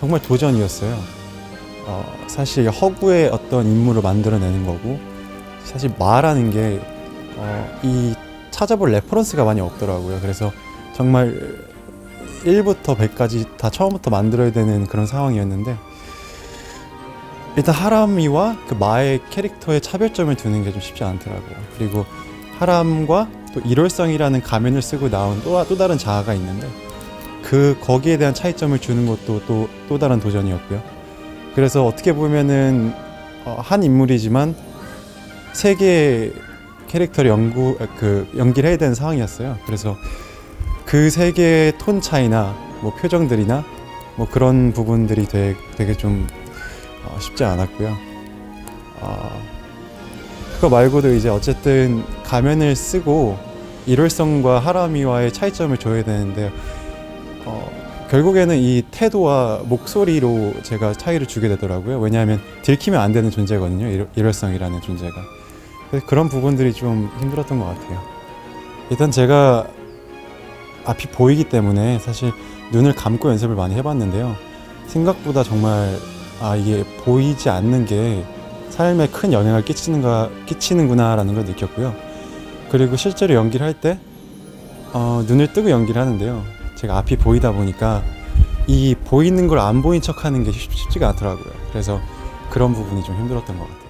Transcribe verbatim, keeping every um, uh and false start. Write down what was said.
정말 도전이었어요. 어, 사실 허구의 어떤 인물을 만들어내는 거고, 사실 마라는 게 어, 이 찾아볼 레퍼런스가 많이 없더라고요. 그래서 정말 일부터 백까지 다 처음부터 만들어야 되는 그런 상황이었는데, 일단 하람이와 그 마의 캐릭터의 차별점을 두는 게 좀 쉽지 않더라고요. 그리고 하람과 또 일월성이라는 가면을 쓰고 나온 또, 또 다른 자아가 있는데, 그 거기에 대한 차이점을 주는 것도 또, 또 다른 도전이었고요. 그래서 어떻게 보면은 어, 한 인물이지만 세 개의 캐릭터를 연구, 그 연기를 해야 되는 상황이었어요. 그래서 그 세 개의 톤 차이나 뭐 표정들이나 뭐 그런 부분들이 되게, 되게 좀 어, 쉽지 않았고요. 어, 그거 말고도 이제 어쨌든 가면을 쓰고 일월성과 하람이와의 차이점을 줘야 되는데, 어, 결국에는 이 태도와 목소리로 제가 차이를 주게 되더라고요. 왜냐하면 들키면 안 되는 존재거든요, 일, 일월성이라는 존재가. 그래서 그런 부분들이 좀 힘들었던 것 같아요. 일단 제가 앞이 보이기 때문에 사실 눈을 감고 연습을 많이 해봤는데요, 생각보다 정말 아, 이게 보이지 않는 게 삶에 큰 영향을 끼치는가, 끼치는구나 라는 걸 느꼈고요. 그리고 실제로 연기를 할 때 어, 눈을 뜨고 연기를 하는데요, 제가 앞이 보이다 보니까 이 보이는 걸 안 보인 척 하는 게 쉽지가 않더라고요. 그래서 그런 부분이 좀 힘들었던 것 같아요.